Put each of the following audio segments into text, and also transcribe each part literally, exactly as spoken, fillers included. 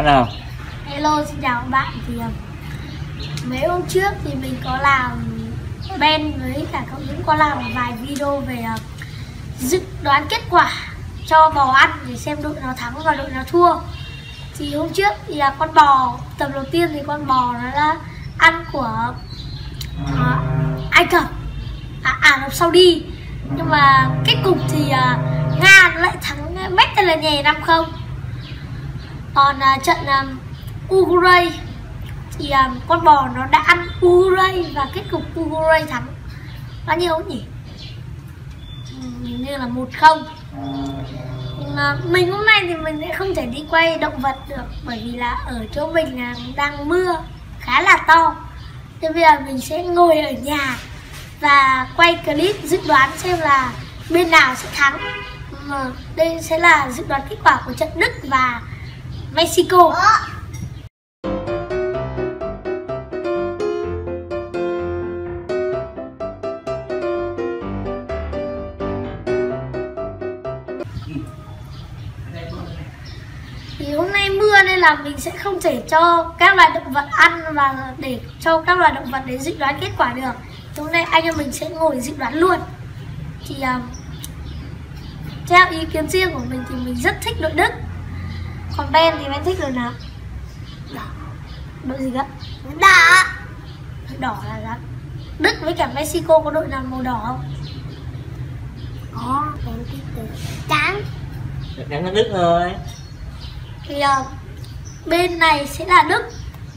Nào. Hello, xin chào các bạn. Thì mấy hôm trước thì mình có làm, Ben với cả cậu Dũng có làm một vài video về dự đoán kết quả cho bò ăn để xem đội nào thắng và đội nào thua. Thì hôm trước thì là con bò, tập đầu tiên thì con bò nó là ăn của uh, Ai Cập, à, Ả Rập Saudi. Nhưng mà kết cục thì uh, Nga lại thắng Mexico là nhè năm không. Còn uh, trận um, Uruguay thì um, con bò nó đã ăn Uruguay và kết cục Uruguay thắng bao nhiêu nhỉ? Hình như là một không. Nhưng mà mình hôm nay thì mình sẽ không thể đi quay động vật được, bởi vì là ở chỗ mình là đang mưa khá là to. Thế bây giờ mình sẽ ngồi ở nhà và quay clip dự đoán xem là bên nào sẽ thắng. Mà đây sẽ là dự đoán kết quả của trận Đức và Mexico. Thì hôm nay mưa nên là mình sẽ không thể cho các loài động vật ăn và để cho các loài động vật để dự đoán kết quả được. Thì hôm nay anh em mình sẽ ngồi dự đoán luôn. Thì uh, theo ý kiến riêng của mình thì mình rất thích đội Đức. Còn Ben thì Ben thích rồi nào? Đỏ. Đội gì đó? Đỏ. Đỏ là rắn. Đức với cả Mexico có đội nào màu đỏ không? Có. Ben thích đội trắng. Trắng là Đức rồi. Thì uh, bên này sẽ là Đức,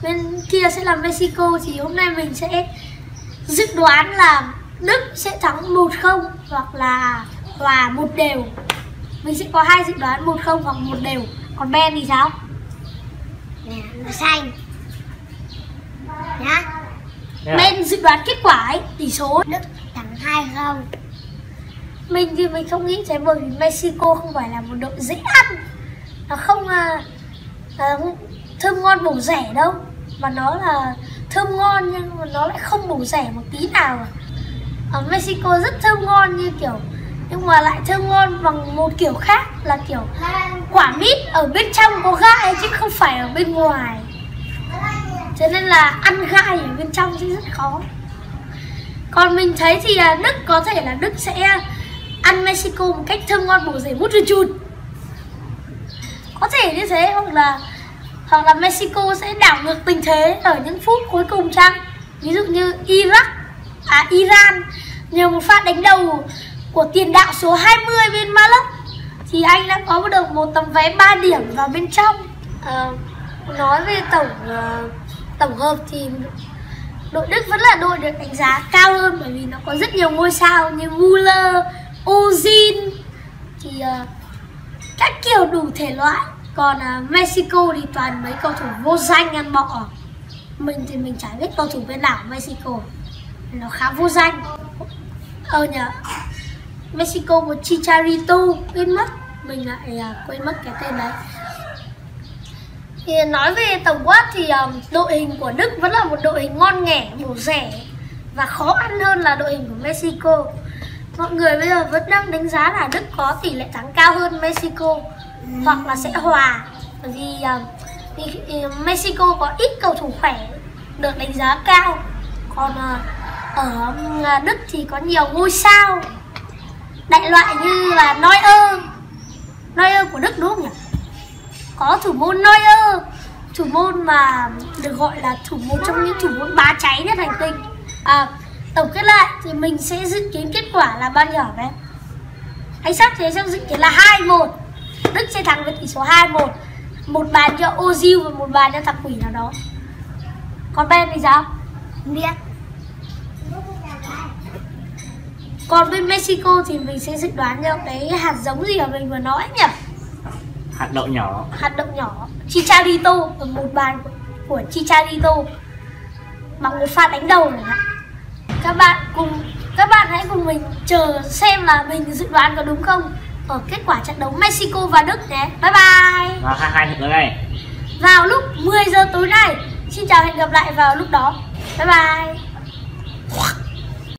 bên kia sẽ là Mexico. Thì hôm nay mình sẽ dự đoán là Đức sẽ thắng một không hoặc là hòa một đều. Mình sẽ có hai dự đoán một không hoặc một đều. Còn Ben thì sao? Nè, màu xanh. Nhá. Ben dự đoán kết quả ấy, tỷ số Đức thắng hai không. Mình thì mình không nghĩ thế, bởi vì Mexico không phải là một đội dễ ăn. Nó không à, à, thơm ngon bổ rẻ đâu. Mà nó là thơm ngon nhưng mà nó lại không bổ rẻ một tí nào. Ở Mexico rất thơm ngon như kiểu, nhưng mà lại thơm ngon bằng một kiểu khác, là kiểu quả mít ở bên trong có gai chứ không phải ở bên ngoài. Cho nên là ăn gai ở bên trong thì rất khó. Còn mình thấy thì Đức có thể là Đức sẽ ăn Mexico một cách thơm ngon bổ rẻ mút rồi chùn. Có thể như thế, hoặc là hoặc là Mexico sẽ đảo ngược tình thế ở những phút cuối cùng chăng. Ví dụ như Iraq, à Iran nhờ một pha đánh đầu của tiền đạo số hai mươi bên Müller thì anh đã có được một tấm vé ba điểm vào bên trong. À, nói về tổng uh, tổng hợp thì đội Đức vẫn là đội được đánh giá cao hơn, bởi vì nó có rất nhiều ngôi sao như Müller, Özil thì uh, các kiểu đủ thể loại. Còn uh, Mexico thì toàn mấy cầu thủ vô danh ăn bọ. Mình thì mình chả biết cầu thủ bên nào Mexico, nó khá vô danh. Ờ nhờ Mexico một Chicharito quên mất, mình lại uh, quên mất cái tên đấy. Thì nói về tổng quát thì uh, đội hình của Đức vẫn là một đội hình ngon nghẻ, bổ rẻ và khó ăn hơn là đội hình của Mexico. Mọi người bây giờ vẫn đang đánh giá là Đức có tỷ lệ thắng cao hơn Mexico hoặc là sẽ hòa, bởi vì uh, Mexico có ít cầu thủ khỏe được đánh giá cao, còn uh, ở uh, Đức thì có nhiều ngôi sao đại loại như là Neuer. Neuer của Đức đúng không nhỉ? Có thủ môn Neuer, thủ môn mà được gọi là thủ môn trong những thủ môn bá cháy nhất hành tinh. À, tổng kết lại thì mình sẽ dự kiến kết quả là bao nhiêu hả bé? Anh sắp thế sắp dự kiến là hai một. Đức sẽ thắng với tỷ số hai một. Một bàn cho Özil và một bàn cho thằng quỷ nào đó. Còn Ben thì sao? Không biết. Còn bên Mexico thì mình sẽ dự đoán theo cái hạt giống gì mà mình vừa nói nhỉ? Hạt đậu nhỏ. Hạt đậu nhỏ. Chicharito, một bàn của Chicharito bằng một pha đánh đầu này. Các bạn cùng các bạn hãy cùng mình chờ xem là mình dự đoán có đúng không ở kết quả trận đấu Mexico và Đức nhé. Bye bye. Vào hai trận đấu này. Vào lúc mười giờ tối nay. Xin chào hẹn gặp lại vào lúc đó. Bye bye.